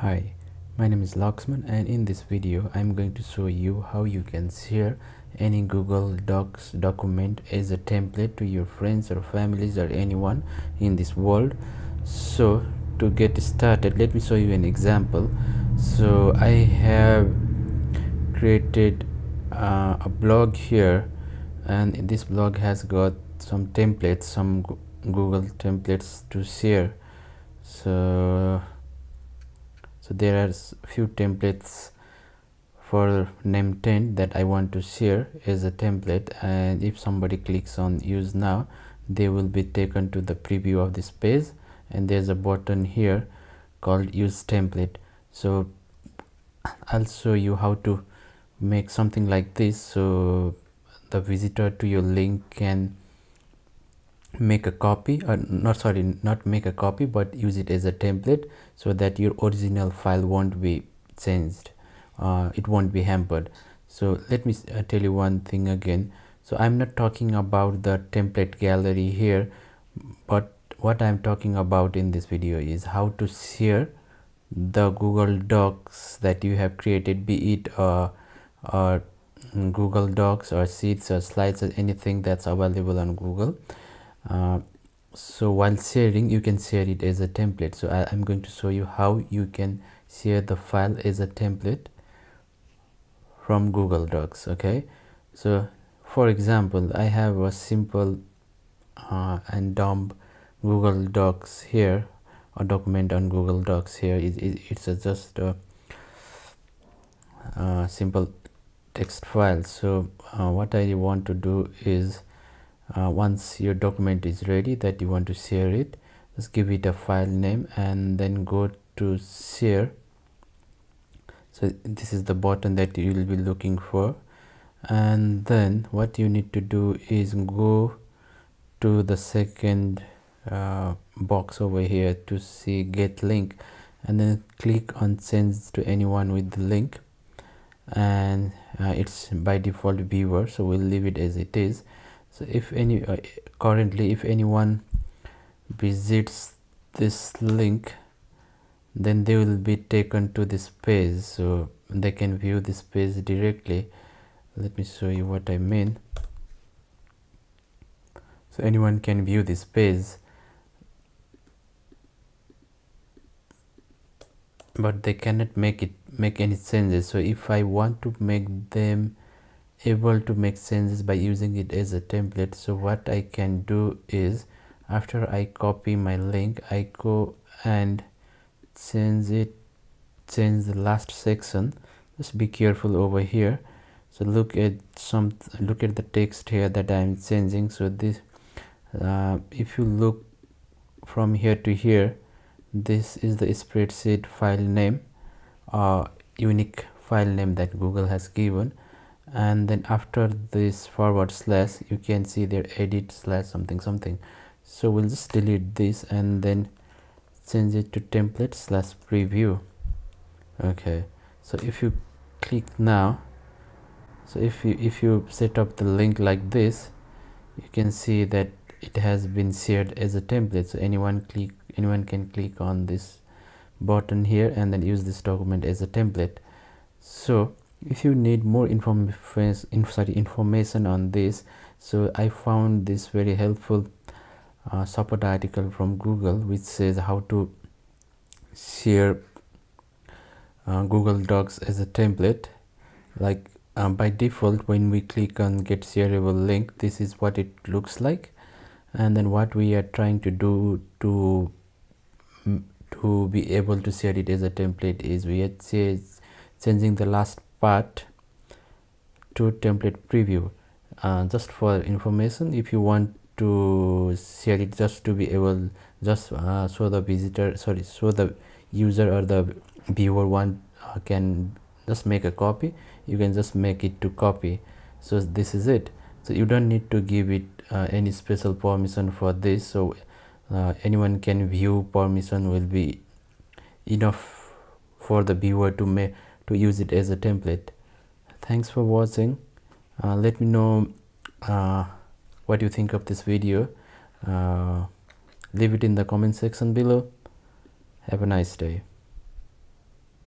Hi, my name is Lakshman, and in this video I'm going to show you how you can share any Google Docs document as a template to your friends or families or anyone in this world. So to get started, let me show you an example. So I have created a blog here, and this blog has got some templates, some Google templates to share. So there are few templates for name 10 that I want to share as a template, and if somebody clicks on use now, they will be taken to the preview of this page, and there's a button here called use template. So I'll show you how to make something like this so the visitor to your link can make a copy, or not make a copy but use it as a template, so that your original file won't be changed, it won't be hampered. So let me tell you one thing again. So I'm not talking about the template gallery here, but what I'm talking about in this video is how to share the Google Docs that you have created, be it a Google Docs or Sheets or Slides or anything that's available on Google. So while sharing, you can share it as a template. So I'm going to show you how you can share the file as a template from Google Docs. Okay, so for example, I have a simple and dumb Google Docs here, a document on Google Docs here. It's just a simple text file. So what I want to do is, once your document is ready that you want to share it, just give it a file name and then go to share. So this is the button that you will be looking for, and then what you need to do is go to the second box over here to see get link, and then click on send to anyone with the link, and it's by default viewer, so we'll leave it as it is. So if anyone visits this link, then they will be taken to this page, so they can view this page directly. Let me show you what I mean. So anyone can view this page, but they cannot make any changes. So if I want to make them able to make changes by using it as a template, so what I can do is, after I copy my link, I go and change the last section. Just be careful over here. So look at the text here that I'm changing. So this, if you look from here to here, this is the spreadsheet file name, unique file name that Google has given. And then after this forward slash, you can see there edit slash something something. So we'll just delete this and then change it to template slash preview. Okay, so if you click now, so if you set up the link like this, you can see that it has been shared as a template. So anyone can click on this button here and then use this document as a template. So if you need more information on this, so I found this very helpful support article from Google, which says how to share Google Docs as a template. Like by default, when we click on get shareable link, this is what it looks like, and then what we are trying to do to be able to share it as a template is we are changing the last part to template preview. Just for information, if you want to share it just to be able, just so the visitor, so the user or the viewer can just make a copy, you can just make it to copy. So this is it. So you don't need to give it any special permission for this. So anyone can view permission will be enough for the viewer to use it as a template. Thanks for watching. Let me know what you think of this video. Leave it in the comment section below. Have a nice day.